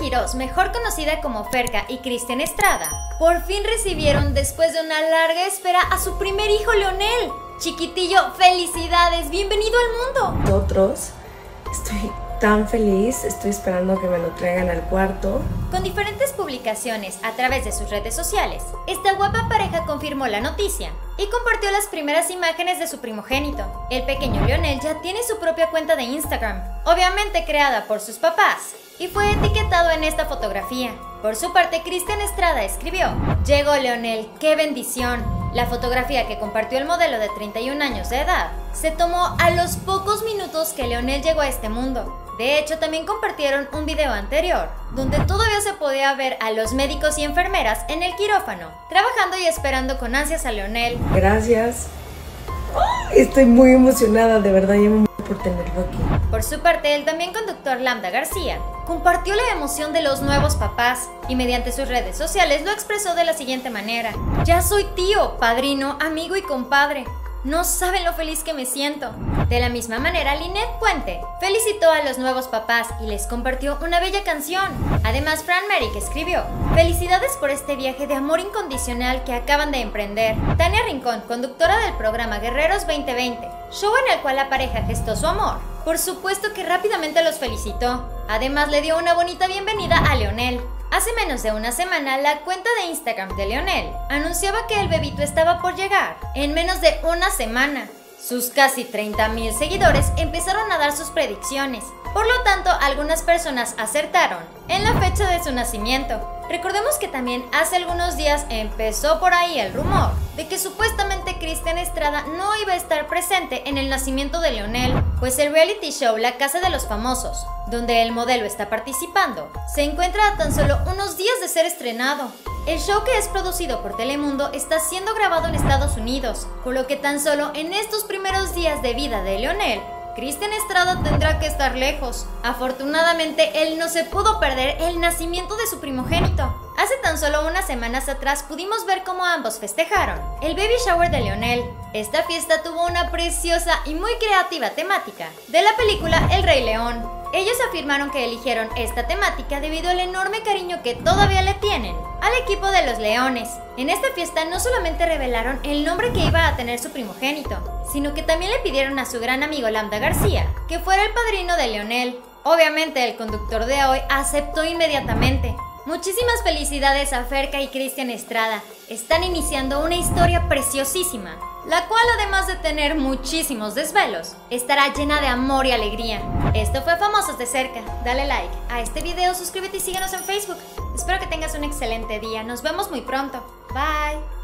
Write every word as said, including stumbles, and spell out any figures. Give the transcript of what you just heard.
Quirós, mejor conocida como Ferka, y Cristian Estrada, por fin recibieron, después de una larga espera, a su primer hijo Leonel. Chiquitillo, felicidades, bienvenido al mundo. Nosotros, estoy tan feliz, estoy esperando que me lo traigan al cuarto. Con diferentes publicaciones a través de sus redes sociales, esta guapa pareja confirmó la noticia y compartió las primeras imágenes de su primogénito. El pequeño Leonel ya tiene su propia cuenta de Instagram, obviamente creada por sus papás, y fue etiquetado en esta fotografía. Por su parte, Cristian Estrada escribió: "Llegó Leonel, qué bendición". La fotografía que compartió el modelo de treinta y un años de edad se tomó a los pocos minutos que Leonel llegó a este mundo. De hecho, también compartieron un video anterior, donde todavía se podía ver a los médicos y enfermeras en el quirófano, trabajando y esperando con ansias a Leonel. Gracias. Estoy muy emocionada, de verdad, ya me muero por tenerlo aquí. Por su parte, el también conductor Lambda García compartió la emoción de los nuevos papás y mediante sus redes sociales lo expresó de la siguiente manera: "Ya soy tío, padrino, amigo y compadre. No saben lo feliz que me siento". De la misma manera, Linette Puente felicitó a los nuevos papás y les compartió una bella canción. Además, Fran Merrick escribió: "Felicidades por este viaje de amor incondicional que acaban de emprender". Tania Rincón, conductora del programa Guerreros veinte veinte, show en el cual la pareja gestó su amor, por supuesto que rápidamente los felicitó. Además, le dio una bonita bienvenida a Leonel. Hace menos de una semana, la cuenta de Instagram de Leonel anunciaba que el bebito estaba por llegar en menos de una semana. Sus casi treinta mil seguidores empezaron a dar sus predicciones, por lo tanto algunas personas acertaron en la fecha de su nacimiento. Recordemos que también hace algunos días empezó por ahí el rumor de que supuestamente Cristian Estrada no iba a estar presente en el nacimiento de Leonel, pues el reality show La Casa de los Famosos, donde el modelo está participando, se encuentra a tan solo unos días de ser estrenado. El show, que es producido por Telemundo, está siendo grabado en Estados Unidos, por lo que tan solo en estos primeros días de vida de Leonel, Cristian Estrada tendrá que estar lejos. Afortunadamente, él no se pudo perder el nacimiento de su primogénito. Hace tan solo unas semanas atrás pudimos ver cómo ambos festejaron el baby shower de Leonel. Esta fiesta tuvo una preciosa y muy creativa temática de la película El Rey León. Ellos afirmaron que eligieron esta temática debido al enorme cariño que todavía le tienen al equipo de los leones. En esta fiesta no solamente revelaron el nombre que iba a tener su primogénito, sino que también le pidieron a su gran amigo Lambda García que fuera el padrino de Leonel. Obviamente, el conductor de hoy aceptó inmediatamente. Muchísimas felicidades a Ferka y Cristian Estrada. Están iniciando una historia preciosísima, la cual, además de tener muchísimos desvelos, estará llena de amor y alegría. Esto fue Famosos de Cerca. Dale like a este video, suscríbete y síguenos en Facebook. Espero que tengas un excelente día. Nos vemos muy pronto. Bye.